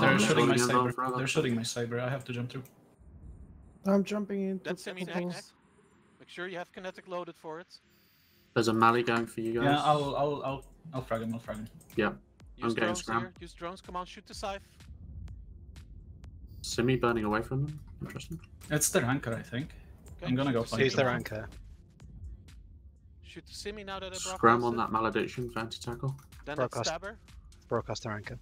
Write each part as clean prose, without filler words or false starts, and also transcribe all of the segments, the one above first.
They're shooting my cyber. They're shooting my cyber. I have to jump through. I'm jumping in. That's semi-neck. Make sure you have kinetic loaded for it. There's a melee going for you guys. Yeah, I'll frag him. Yeah. Use I'm getting scrammed. Use drones. Come on, shoot the scythe. Semi burning away from them. Interesting. It's their anchor, I think. Okay. I'm gonna go find it. He's their anchor. Shoot the semi now that I scram on that malediction for anti-tackle. Then broadcast. Stabber. Broadcast their anchor.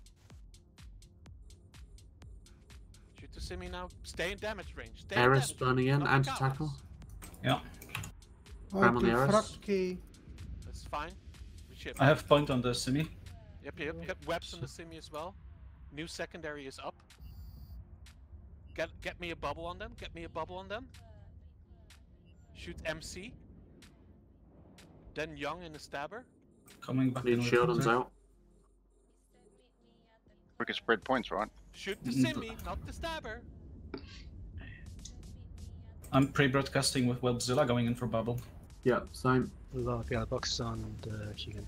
Shoot the semi now. Stay in damage range. Eris burning in. Anti-tackle. Yeah. Scram on the Eris. That's fine. I have point on the semi. Yep. Webs on the semi as well. New secondary is up. Get me a bubble on them. Shoot MC. Then Young in the stabber. Coming back. Need shield on out. We can spread points, right? Shoot the simi, not the stabber. I'm pre-broadcasting with Webzilla going in for bubble. Yeah, same. Love, yeah, box on the Hugan.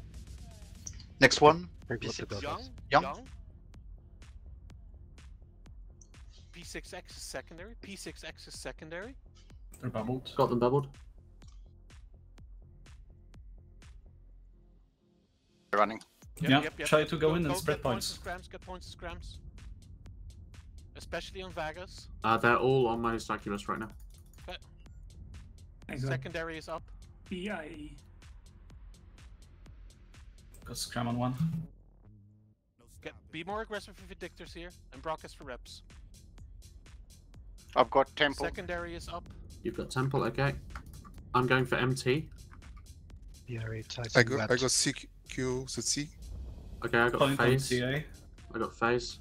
Next one. Young. P6X is secondary. They're bubbled. Got them bubbled. They're running. Yep. Try to go in and spread points. Get points to scrams. Especially on Vagas. They're all on my Saculus right now. Okay. Secondary is up. BIE. Got scram on one. Be more aggressive with Predictors here and Broadcast for reps. I've got Temple. Secondary is up. You've got Temple, okay. I'm going for MT. I got CQ, so C. Okay, I got phase.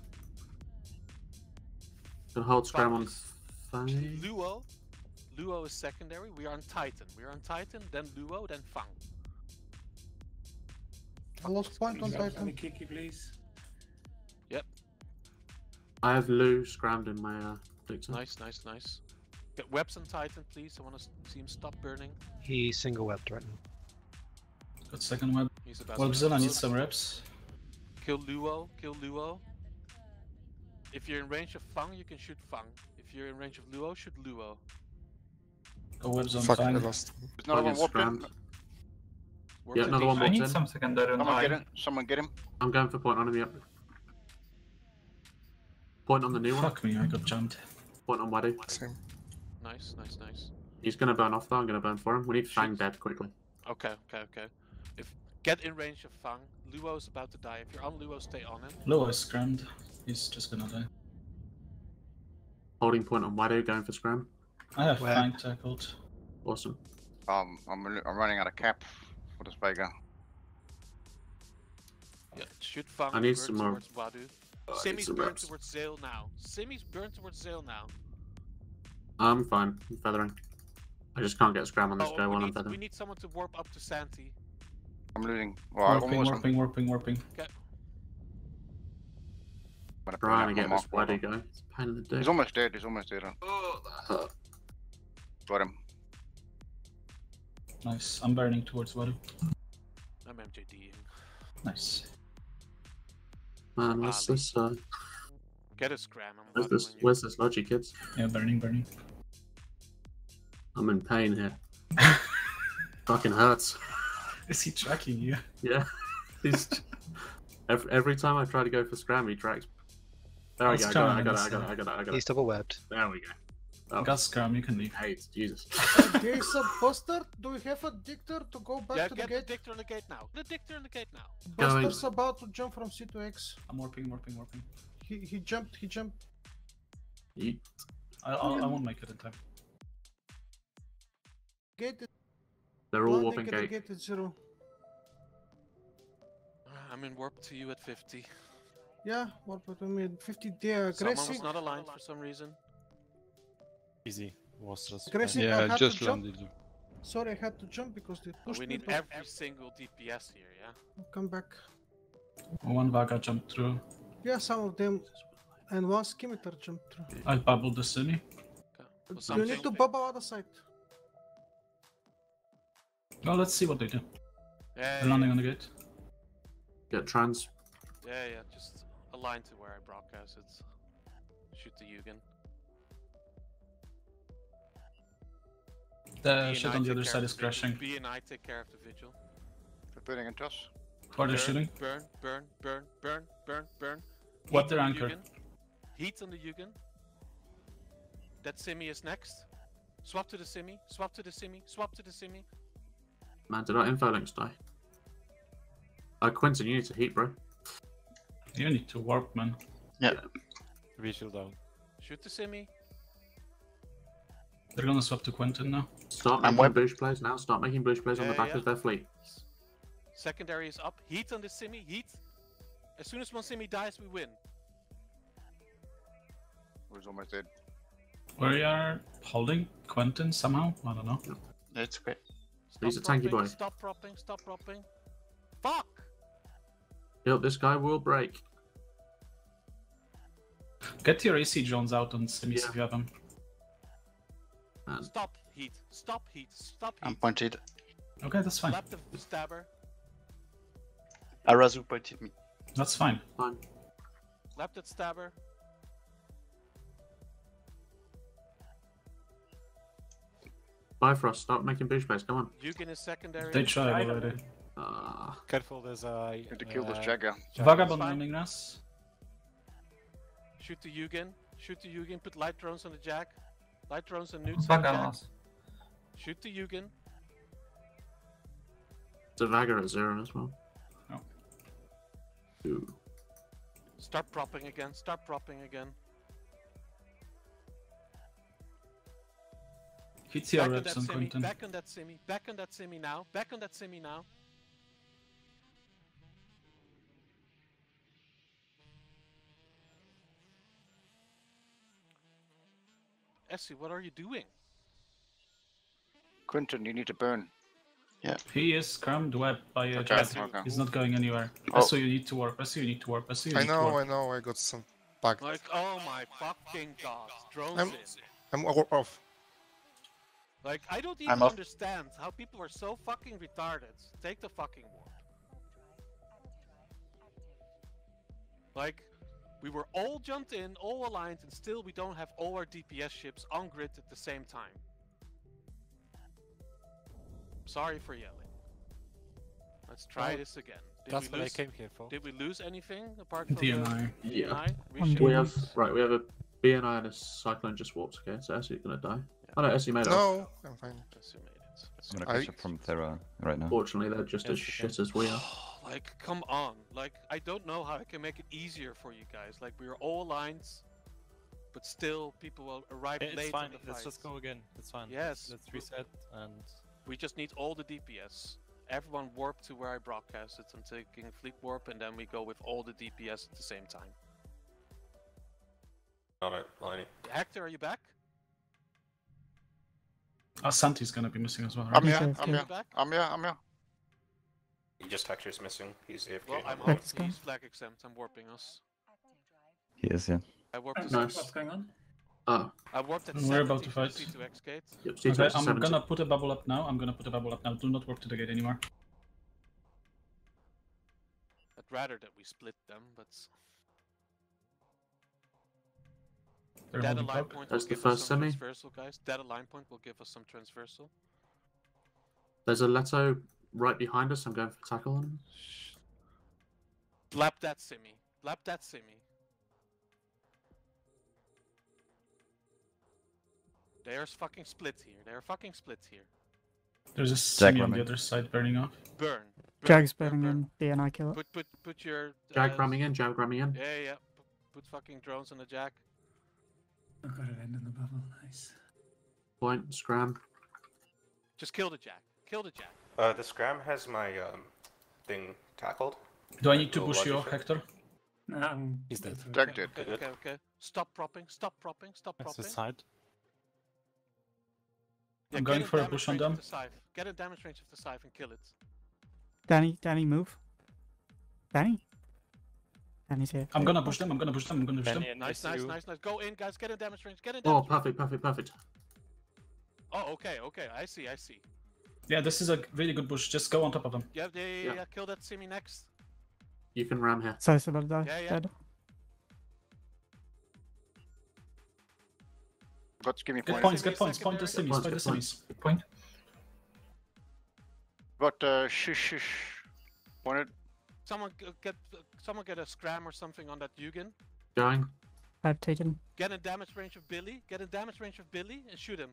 Can hold scram on phase. Luo is secondary. We are on Titan. Then Luo, then Fang. I lost point on Titan. Kiki, please. Yep. I have Lu scrammed in my Dixon. Nice. Get webs on Titan, please. I want to see him stop burning. He's single webbed right now. Got second web. Webs in, I need some reps. Kill Luo. If you're in range of Fang, you can shoot Fang. If you're in range of Luo, shoot Luo. Go webs on Fang. There's another one warped. Yeah, another one warped in. I need some secondary. Someone get him. I'm going for point on him, yep. Point on the new one. Fuck me, I got jumped. Point on Waddy. Nice. He's gonna burn off though, I'm gonna burn for him. We need Fang dead quickly. Okay. Get in range of Fang. Luo's about to die. If you're on Luo, stay on him. Luo is scrammed. He's just gonna die. Holding point on Waddy, going for scram. I have Fang tackled. Awesome. I'm running out of cap for this Vega. Yeah, shoot Fang. I need some more. Simi's burned towards Zale now. I'm fine. I'm feathering. I just can't get a scram on this guy while I'm feathering. We need someone to warp up to Santi. I'm looting. Well, warping. Okay. I'm trying to get this Waddy guy. It's a pain in the dick. He's almost dead. Oh, that hurt. Got him. Nice. I'm burning towards Waddy. I'm MJDing. Nice. Man, where's this, get a scram. Where's this logic, kids? Yeah, burning. I'm in pain here. Fucking hurts. Is he tracking you? Yeah. He's... every time I try to go for scram, he tracks. There we go, I got it. He's double webbed. There we go. Oh. Got scram, you can leave. Hate, Jesus. There is a buster. Do we have a dictor to go back to the gate? Yeah, get the dictor in the gate now. Buster's about to jump from C to X. I'm warping. He jumped. Yeet. I won't make it in time. Gate. They're all warping gate. Gate is zero. I'm in warp to you at 50. Yeah, warp to me at 50. They're aggressive. Someone was not aligned for some reason. Easy. Was just I just landed. Sorry, I had to jump because they pushed me. We need every single DPS here, yeah? I'll come back. One Vaga jumped through. Yeah, some of them. And one Scimitar jumped through. I bubbled the semi. Okay. You need to bubble other side. Well, let's see what they do. Yeah, they're landing on the gate. Get trans. Yeah, just Align to where I broadcast it. Shoot the Yugen. The shit on the other side is crashing. B and I take care of the vigil. They're burning at us. What are they shooting? Burn, burn, burn, burn, burn, burn. What their anchor? Yugen. Heat on the Yugen. That Simi is next. Swap to the Simi, swap to the Simi, swap to the Simi. Man, did our info links die? Quentin, you need to heat, bro. You need to warp, man. Yeah. Visual down. Shoot the Simi. They're gonna swap to Quentin now. Start making boosh plays now. Start making boosh plays on the back of their fleet. Secondary is up. Heat on the Simi. Heat. As soon as one Simi dies, we win. Where's almost dead? We are holding Quentin somehow. I don't know. That's okay. He's a tanky boy. Stop propping. Stop propping. Fuck! Yo, this guy will break. Get your AC drones out on Simis if you have them. Man. Stop heat, stop heat, stop heat. I'm pointed. Okay, that's fine. Slap the stabber. Arazu pointed me. That's fine. Fine. Slap that stabber. Bifrost, stop making bridge base, come on. Yugen is secondary. They tried already. Careful, there's a. Need to kill this Jagger. Vagabond landing us. Shoot the Yugen. Shoot the Yugen. Put light drones on the Jag. Light drones and newts on the Jag. Shoot the Yugen. The Vagger at zero as well. No. Ooh. Start propping again. Start propping again. Hit your reps on Quentin. Back on that Simi. Back on that Simi now. Back on that Simi now. Essie, what are you doing? Quentin, you need to burn. Yeah. He is crammed web by a jet. Okay. He's not going anywhere. Oh. Essie, you need to warp. Essie, you need to warp. Essie, you need to warp. I know, I got some bugged. Like, oh my fucking god. Drones. I'm off. Like, I don't even understand how people are so fucking retarded. Take the fucking warp. Like, we were all jumped in, all aligned, and still we don't have all our DPS ships on grid at the same time. Sorry for yelling. Let's try this again. That's what I came here for. Did we lose anything apart from DNI? Yeah. We have we have a BNI and a Cyclone just warped. Okay, so Essie is gonna die. Yeah. Oh no, Essie made it. No, I'm fine. Essie made it. I'm gonna catch up from Thera right now. Fortunately, they're just as shit as we are. Like, come on. Like, I don't know how I can make it easier for you guys. Like, we're all aligned, but still people will arrive late in the fight. Let's just go again. It's fine. Yes. Let's reset and... We just need all the DPS. Everyone warp to where I broadcast it. I'm taking fleet warp and then we go with all the DPS at the same time. Got it. Line. Hector, are you back? Santi's gonna be missing as well, right? I'm here. Just Hector's missing. He's AFK. Well, I'm on. He's flag exempt. I'm warping us. He is, yeah. I warped. Nice. What's going on? Oh. I warped at We're about to fight. C2X gate. Yep, C2X okay, I'm gonna put a bubble up now. I'm gonna put a bubble up now. Do not warp to the gate anymore. I'd rather that we split them, but... That align point will give us some transversal, guys. That align point will give us some transversal. There's a Leto... right behind us, I'm going for tackle on him. Lap that Simi. Lap that Simi. They're fucking split here. They're fucking split here. There's a Simi on the other side burning off. Burn. Jag's burning in. DNI kill it. Put your... Jag ramming in, Jag ramming in. Yeah, yeah. Put fucking drones on the Jag. I got it end in the bubble, nice. Point, scram. Just kill the Jag. Kill the Jag. The scram has my thing tackled. Do I need to push you, Hector? No, he's dead. Okay, okay, okay. Stop propping, stop propping, stop propping. That's the side. Yeah, I'm going for a push on them. Get a damage range of the scythe and kill it. Danny, move. Danny's here. I'm gonna push them, I'm gonna push them, I'm gonna push them. Nice. Go in, guys, get a damage range, get a damage range. Oh, perfect. Oh, okay, I see. Yeah, this is a really good push. Just go on top of them. Yeah, kill that Simi next. You can ram here. So it's about to die. Yeah, yeah. Dead. Got to give me good points. Good points, point the semis, point the semis. Point. Got pointed. Someone get a scram or something on that Yugen. Going. I've taken. Get in damage range of Billy. Get in damage range of Billy and shoot him.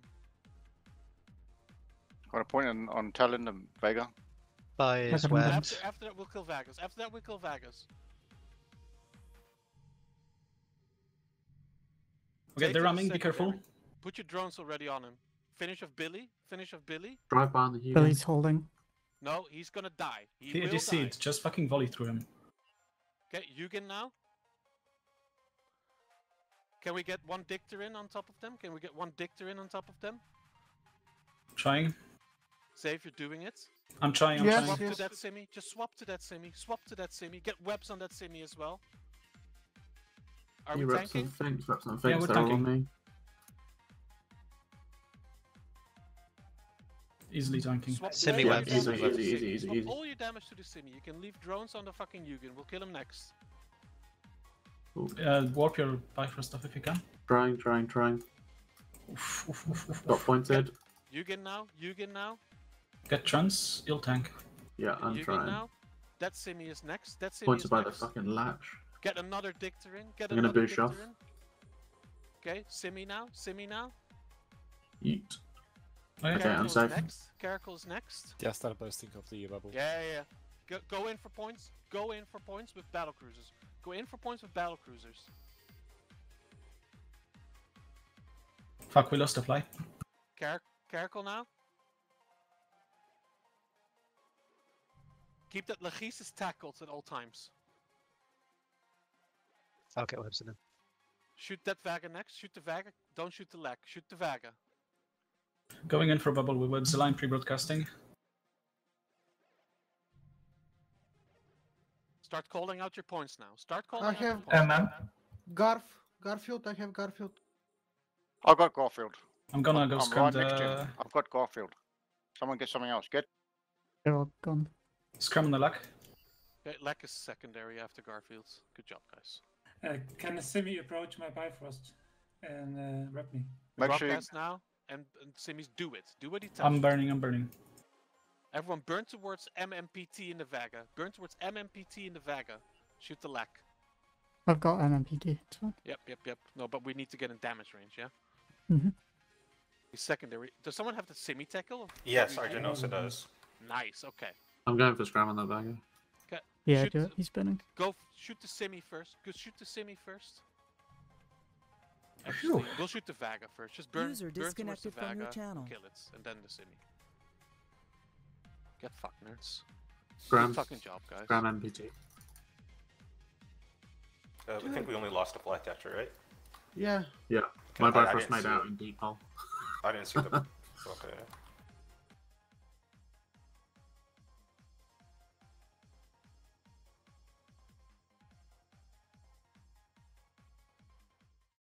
Got a point on Talon and Vega. By Swabs. After that we'll kill Vagas. After that we'll kill Vagas. Okay, they're ramming, be careful. Put your drones already on him. Finish of Billy, finish of Billy. Drive behind the Yugen. Billy's holding. No, he's gonna die. He will just die. It. Just fucking volley through him. Okay, Yugen now. Can we get one Dictor in on top of them? Can we get one Dictor in on top of them? Trying. Save, you're doing it. I'm trying, yes, swap to that semi. Just swap to that semi. Swap to that semi. Get webs on that semi as well. Are we tanking? Reps and things. Yeah, we're tanking. On me. Easily tanking. Semi webs. Easy. Swap all your damage to the semi. You can leave drones on the fucking Yugen. We'll kill him next. Warp your bike for stuff if you can. Trying. Got pointed. Yugen now. Get trans, you'll tank. Yeah, I'm Yugen trying. Now. That semi is next. That semi pointed is by next. The fucking latch. Get another Dictor in. Get I'm another Dictor in. Okay, semi now. Yeet. Okay, I'm safe. Caracal's next. Yeah, start bursting of the bubble. Yeah. Go in for points. Go in for points with battlecruisers. Fuck, we lost the fly. Caracal now. Keep that Lachesis tackled at all times. I'll get webs in him. Shoot that Vaga next. Shoot the Vaga. Don't shoot the Lek. Shoot the Vaga. Going in for bubble with webs line pre-broadcasting. Start calling out your points now. Garfield. I have Garfield. I got Garfield. I'm gonna go scram the... I've got Garfield. Someone get something else. Get. They're all gone. Scram the Lek. Okay, Lek is secondary after Garfield's. Good job, guys. Can the Simi approach my Bifrost and wrap me? Broadcast now, and Simi's do it. Do what he tells you. I'm burning. Everyone burn towards MMPT in the Vaga. Shoot the Lek. I've got MMPT. Yep. No, but we need to get in damage range, yeah? Mm-hmm. He's secondary. Does someone have the semi tackle? Yes, Argenosa does. Nice, okay. I'm going for scram on that Vaga. Okay. Yeah, shoot, do it. He's spinning. Go shoot the semi first. Actually, we'll shoot the Vaga first. Just burn towards the Vaga, kill it, and then the semi. Get fucked, nerds. Good fucking job, guys. Gram MPT. I think we only lost a fly catcher, right? Yeah. My Bifrost made out in deep hole. I didn't see the... Okay.